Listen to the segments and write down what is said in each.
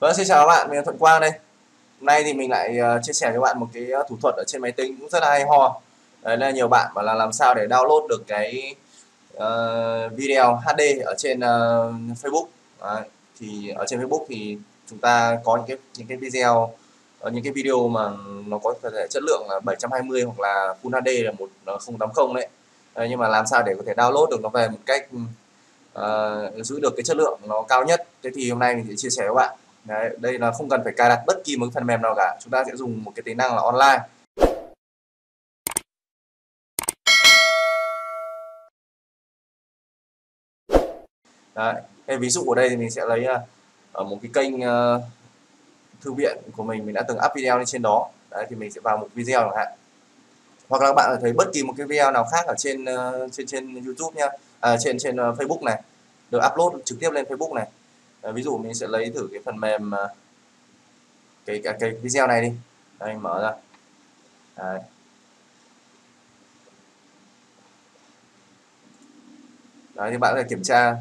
Vâng, xin chào các bạn, mình là Thuan Quang đây. Hôm nay thì mình lại chia sẻ cho các bạn một cái thủ thuật ở trên máy tính cũng rất là hay ho. Đấy là nhiều bạn bảo là làm sao để download được cái video HD ở trên Facebook. Đấy, thì ở trên Facebook thì chúng ta có những cái video, những cái video mà nó có thể chất lượng là 720 hoặc là Full HD là 1080 đấy. Đấy, nhưng mà làm sao để có thể download được nó về một cách giữ được cái chất lượng nó cao nhất. Thế thì hôm nay mình sẽ chia sẻ với các bạn. Đấy, đây là không cần phải cài đặt bất kỳ một phần mềm nào cả, chúng ta sẽ dùng một cái tính năng là online. Đấy, cái ví dụ ở đây thì mình sẽ lấy ở một cái kênh thư viện của mình đã từng up video lên trên đó. Đấy, thì mình sẽ vào một video chẳng hạn, hoặc là các bạn thấy bất kỳ một cái video nào khác ở trên YouTube nha, trên Facebook này, được upload trực tiếp lên Facebook này. Ví dụ mình sẽ lấy thử cái phần mềm cái video này đi. Đây, mình mở ra. Đấy. Đấy, thì bạn có thể kiểm tra.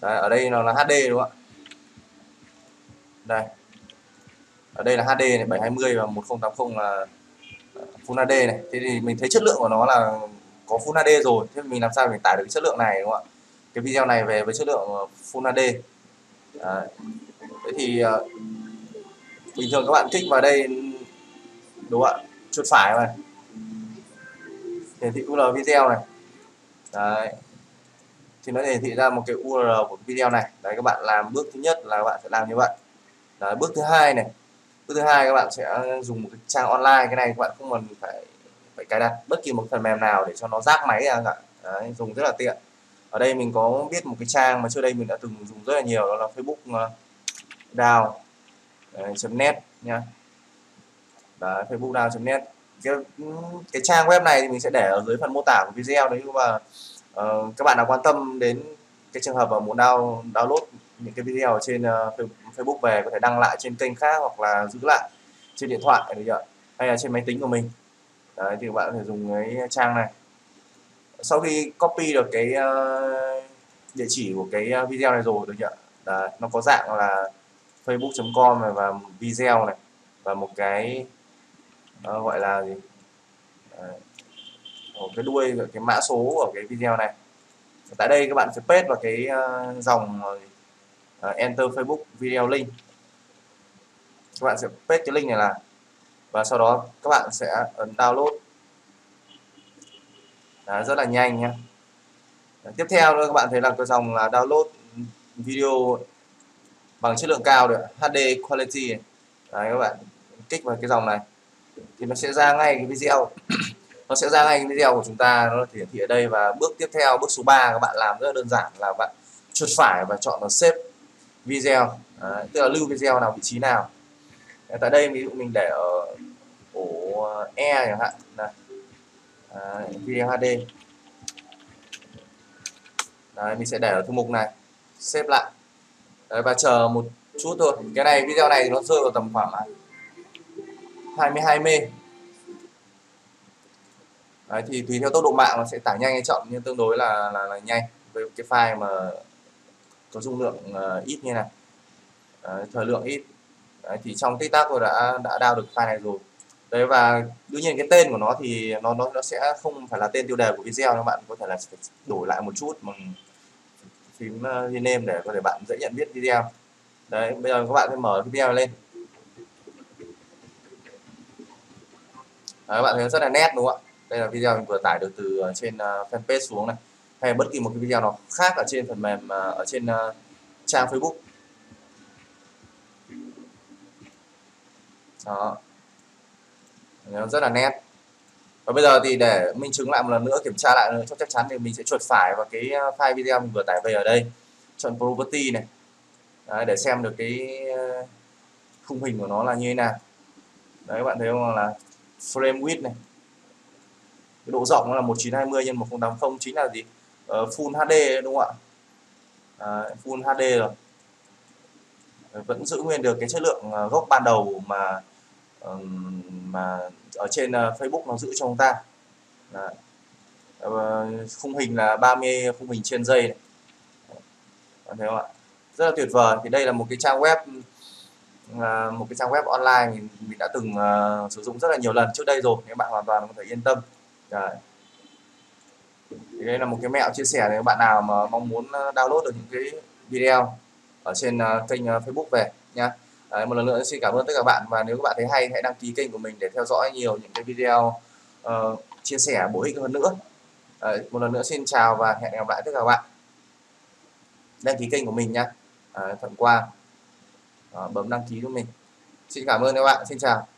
Đấy, ở đây nó là HD đúng không ạ? Đây, ở đây là HD này, 720 và 1080 là Full HD này. Thế thì mình thấy chất lượng của nó là có Full HD rồi, thế mình làm sao để tải được cái chất lượng này đúng không ạ? Cái video này về với chất lượng Full HD. Đấy. Thế thì bình thường các bạn kích vào đây đúng không ạ, chuột phải này, hiển thị URL video này. Đấy, thì nó hiển thị ra một cái URL của video này. Đấy, các bạn làm bước thứ nhất là các bạn sẽ làm như vậy. Đấy, bước thứ hai này, bước thứ hai các bạn sẽ dùng một cái trang online. Cái này các bạn không cần phải cài đặt bất kỳ một phần mềm nào để cho nó rác máy ra cả. Đấy, dùng rất là tiện. Ở đây mình có biết một cái trang mà trước đây mình đã từng dùng rất là nhiều, đó là fbdown.net nha. Đấy, fbdown.net. Cái trang web này thì mình sẽ để ở dưới phần mô tả của video đấy, và các bạn nào quan tâm đến cái trường hợp mà muốn download những cái video ở trên Facebook về, có thể đăng lại trên kênh khác hoặc là giữ lại trên điện thoại hay là trên máy tính của mình. Đấy, thì các bạn có thể dùng cái trang này. Sau khi copy được cái địa chỉ của cái video này rồi, được chưa? Đấy, nó có dạng là facebook.com này, và video này, và một cái gọi là gì? Đấy, cái đuôi, cái mã số của cái video này. Tại đây các bạn sẽ paste vào cái dòng enter Facebook video link. Các bạn sẽ paste cái link này là, và sau đó các bạn sẽ ấn download. Đấy, rất là nhanh nhé. Tiếp theo nữa, các bạn thấy là cái dòng là download video bằng chất lượng cao được, HD quality. Đấy, các bạn kích vào cái dòng này thì nó sẽ ra ngay cái video của chúng ta, nó hiển thị ở đây. Và bước tiếp theo, bước số 3 các bạn làm rất là đơn giản là bạn chuột phải và chọn là save video. Đấy, tức là lưu video nào vị trí nào. Đấy, tại đây ví dụ mình để ở ổ E chẳng hạn này. Đấy, video HD. Đấy, mình sẽ để ở thư mục này, xếp lại. Đấy, và chờ một chút thôi. Cái này, video này nó rơi vào tầm khoảng 22 MB. Đấy, thì tùy theo tốc độ mạng nó sẽ tải nhanh hay chậm, nhưng tương đối là nhanh với cái file mà có dung lượng ít như này. Đấy, thời lượng ít. Đấy, thì trong tích tắc tôi đã download được file này rồi. Đấy, và đương nhiên cái tên của nó thì nó sẽ không phải là tên tiêu đề của video, các bạn có thể là đổi lại một chút bằng phím rename để có thể bạn dễ nhận biết video. Đấy, bây giờ các bạn sẽ mở video này lên. Đấy, các bạn thấy rất là nét đúng không ạ? Đây là video mình vừa tải được từ trên fanpage xuống này, hay bất kỳ một cái video nào khác ở trên phần mềm ở trên trang Facebook. Đó, rất là nét. Và bây giờ thì để minh chứng lại một lần nữa, kiểm tra lại cho chắc chắn, thì mình sẽ chuột phải vào cái file video mình vừa tải về ở đây, chọn property này. Đấy, để xem được cái khung hình của nó là như thế nào. Đấy, các bạn thấy không, là frame width này, cái độ rộng nó là 1920 x 1080, chính là gì, Full HD đúng không ạ? Đấy, Full HD rồi. Đấy, vẫn giữ nguyên được cái chất lượng gốc ban đầu mà ở trên Facebook nó giữ cho chúng ta. Đấy. Khung hình là 30 khung hình trên giây này. Bạn thấy không ạ? rất là tuyệt vời. Thì đây là một cái trang web online mình đã từng sử dụng rất là nhiều lần trước đây rồi, các bạn hoàn toàn có thể yên tâm. Đấy. Thì đây là một cái mẹo chia sẻ để các bạn nào mà mong muốn download được những cái video ở trên kênh Facebook về nhá. Đấy, một lần nữa xin cảm ơn tất cả các bạn, và nếu các bạn thấy hay hãy đăng ký kênh của mình để theo dõi nhiều những cái video chia sẻ bổ ích hơn nữa. Đấy, một lần nữa xin chào và hẹn gặp lại tất cả các bạn. Đăng ký kênh của mình nhá. Thuan Quang, bấm đăng ký cho mình. Xin cảm ơn các bạn, xin chào.